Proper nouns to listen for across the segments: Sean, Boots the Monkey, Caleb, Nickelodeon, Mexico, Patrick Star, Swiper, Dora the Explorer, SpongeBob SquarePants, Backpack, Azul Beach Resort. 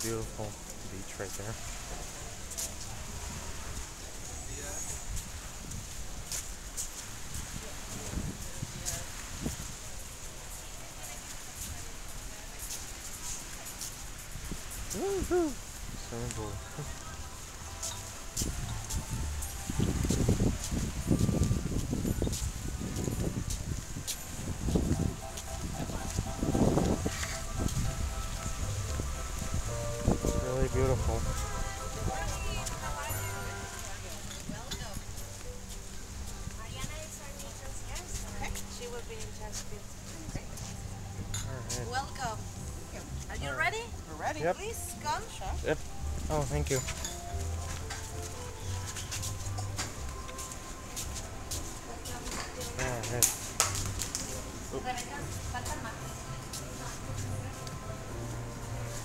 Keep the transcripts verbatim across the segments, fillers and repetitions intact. Beautiful beach right there. Woohoo! Swimming pool. Yep. Please come. Sure. Yep. Oh, thank you.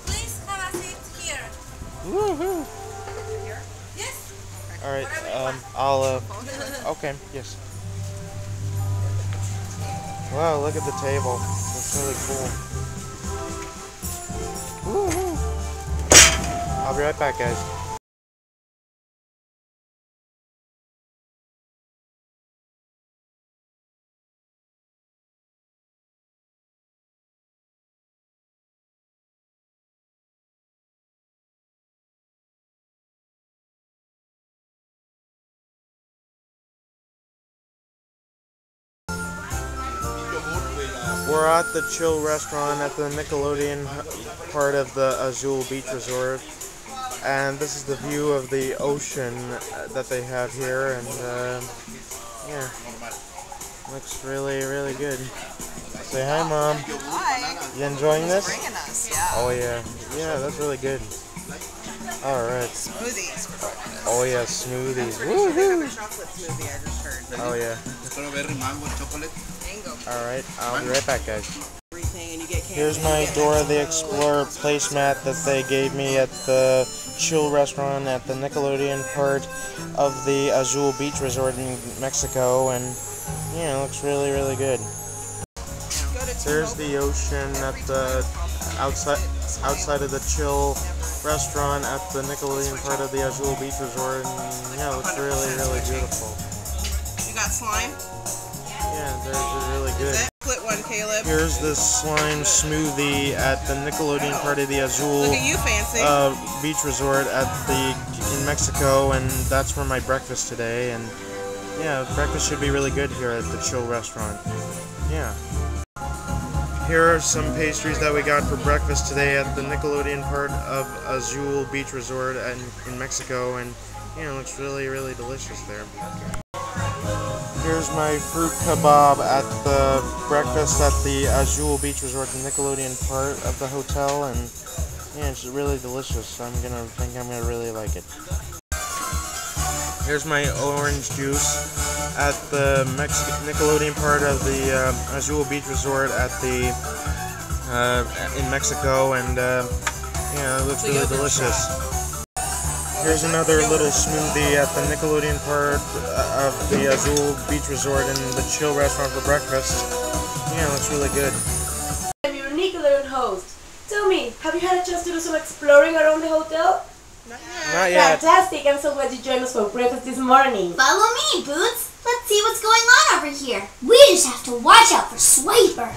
Please have a seat here. Woohoo! Here? Yes. All right. Um, I'll. Uh, okay. Yes. Wow! Look at the table. It's really cool. I'll be right back, guys. We're at the Chill Restaurant at the Nickelodeon part of the Azul Beach Resort. And this is the view of the ocean that they have here, and uh, yeah, looks really, really good. Say hi, Mom. Hi. You enjoying this? Us, yeah. Oh yeah, yeah, that's really good. All right. Smoothies for breakfast. Oh yeah, smoothies. Woohoo! Oh yeah. Strawberry, mango, chocolate. All right, I'll be right back, guys. Here's my Dora the Explorer placemat that they gave me at the Chill Restaurant at the Nickelodeon part of the Azul Beach Resort in Mexico, and yeah, it looks really, really good. There's the ocean at the outside outside of the Chill Restaurant at the Nickelodeon part of the Azul Beach Resort, and yeah, it looks really, really beautiful. You got slime? Yeah, they're really good. Caleb. Here's this slime smoothie at the Nickelodeon part of the Azul you, uh, Beach Resort at the in Mexico, and that's for my breakfast today. And yeah, breakfast should be really good here at the Chill Restaurant. Yeah. Here are some pastries that we got for breakfast today at the Nickelodeon part of Azul Beach Resort at, in Mexico, and yeah, it looks really, really delicious there. Here's my fruit kebab at the breakfast at the Azul Beach Resort, the Nickelodeon part of the hotel, and yeah, it's really delicious. So I'm gonna think I'm gonna really like it. Here's my orange juice at the Mexican Nickelodeon part of the uh, Azul Beach Resort at the uh, in Mexico, and uh, yeah, it looks really delicious. Here's another little smoothie at the Nickelodeon part of the Azul Beach Resort and the Chill Restaurant for breakfast. Yeah, it looks really good. I'm your Nickelodeon host. Tell me, have you had a chance to do some exploring around the hotel? Not yet. Not yet. Fantastic. I'm so glad you joined us for breakfast this morning. Follow me, Boots. Let's see what's going on over here. We just have to watch out for Swiper.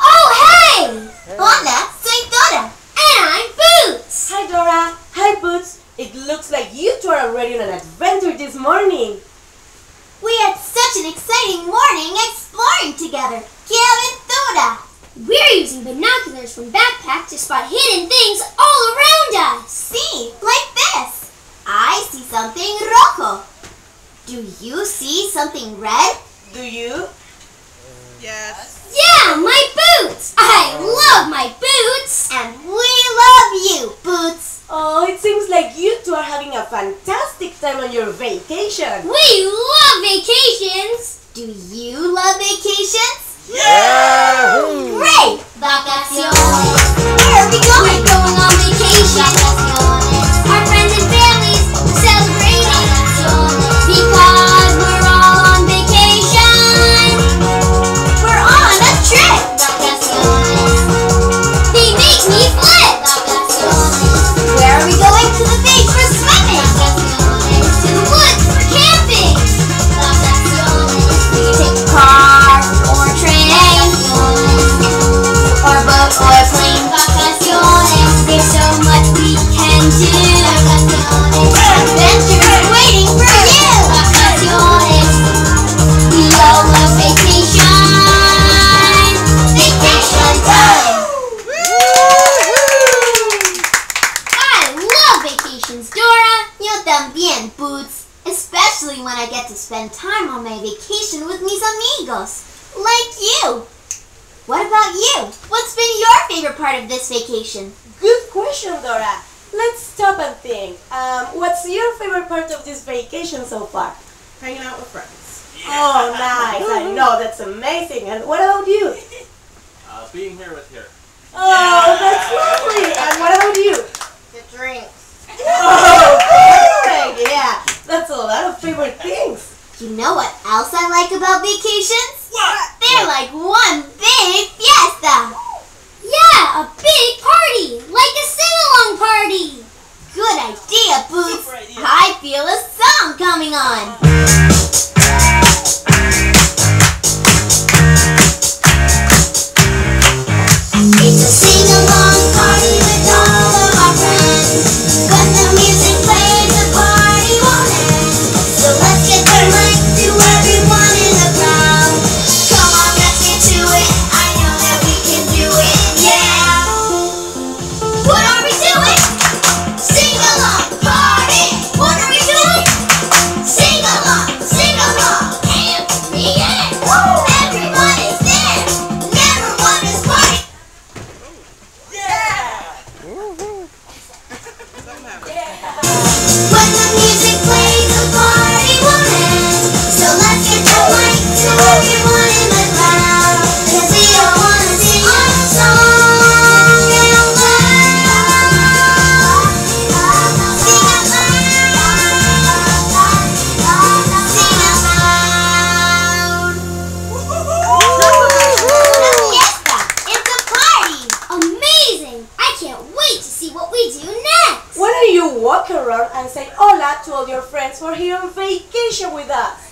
Oh, hey! Hey. Hola, soy Dora. And I'm Boots. Hi, Dora. Hi, Boots. It looks like you two are already on an adventure this morning. We had such an exciting morning exploring together, Caleb and Dora. We're using binoculars from Backpack to spot hidden things all around us. See, like this. I see something rojo. Do you see something red? Do you? Yes. Yeah, my boots! I love my boots! And we love you, Boots! Oh, it seems like you two are having a fantastic time on your vacation. We love vacations! Do you love vacations? Yeah! Great! Vacaciones! Where are we going? We're going on vacation! Vacaciones! Our friends and families celebrate! Vacaciones! Because we're all on vacation! We're on a trip! Vacaciones! They make me flip! Vacaciones! Where are we going? To the beach for swimming! Vacaciones! To the woods for camping! Vacaciones! We can take a car or a train! Vacaciones! Or a boat or a plane! Vacaciones! There's so much we can do! Vacaciones! Adventure is waiting for you! Vacaciones! We all love vacation! Vacation time! I love vacations, Dora! Yo también, Boots! Especially when I get to spend time on my vacation with mis amigos, like you! What about you? What's been your favorite part of this vacation? Good question, Dora. Let's stop and think. Um, what's your favorite part of this vacation so far? Hanging out with friends. Yeah. Oh, nice. I know. That's amazing. And what about you? Uh, being here with her. Oh, that's lovely. And what about you? The drinks. Oh, perfect. Yeah. That's a lot of favorite things. You know what else I like about vacations? What? They're like one big fiesta! Yeah, a big party! Like a sing-along party! Good idea, Boots! Super idea. I feel a song coming on! It's a sing-along party with all of our friends. But the music plays, the party won't end. So let's get the mic to everyone in the crowd. Come on, let's get to it. I know that we can do it. Yeah! What are we doing? Sing along, party! What are we doing? Sing along, sing along, and me in! Everyone is in! Everyone is party! Yeah! When the music plays, the party won't end. So let's get the mic to everyone in the crowd. Cause we all wanna sing our song out loud. Sing out loud. Sing out loud. It's a fiesta. It's a party. Amazing. I can't wait to see what we do next. Why don't you walk around and say hola to all your friends for here on vacation with us?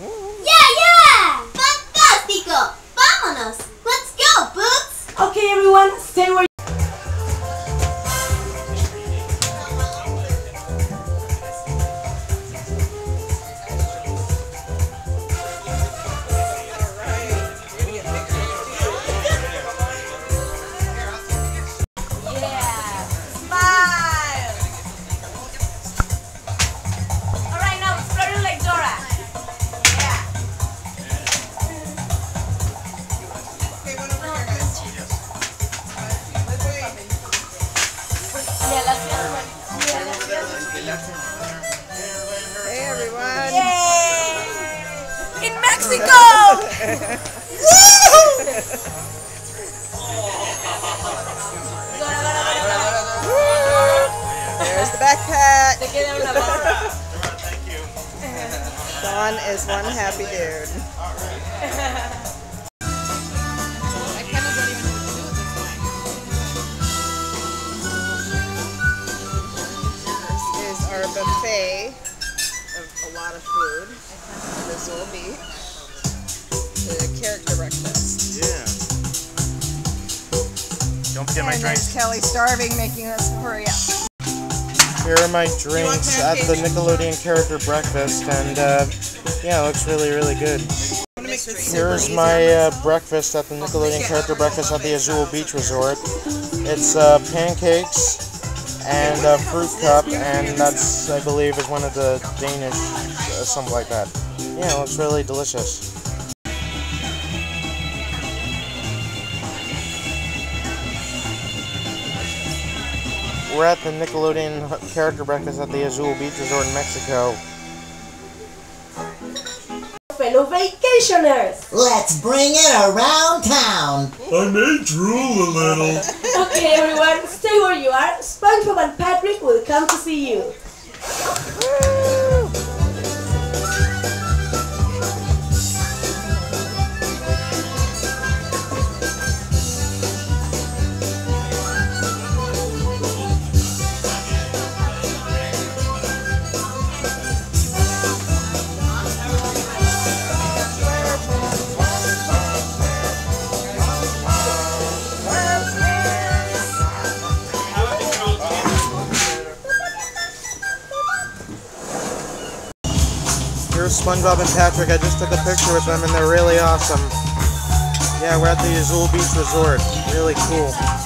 Yeah, yeah! Fantástico! Vámonos! Let's go, Boots! Okay, everyone, stay where Yeah. Smile. All right, now spread it like Dora. Yeah. Hey everyone! Yay! In Mexico. There's the backpack. Sean is one happy dude. This is our buffet of a lot of food at Azul Beach. The character breakfast. Yeah. Don't forget my And there's drinks. Kelly starving, making us hurry up. Here are my drinks at the Nickelodeon character breakfast, and uh, yeah, it looks really, really good. Here's my uh, breakfast at the Nickelodeon character breakfast at the Azul Beach Resort. It's uh, pancakes and a fruit cup, and that's, I believe, is one of the Danish, uh, something like that. Yeah, it looks really delicious. We're at the Nickelodeon character breakfast at the Azul Beach Resort in Mexico. Fellow vacationers! Let's bring it around town! I may drool a little. Okay, everyone, stay where you are. SpongeBob and Patrick will come to see you. Here's SpongeBob and Patrick. I just took a picture with them and they're really awesome. Yeah, we're at the Azul Beach Resort. Really cool.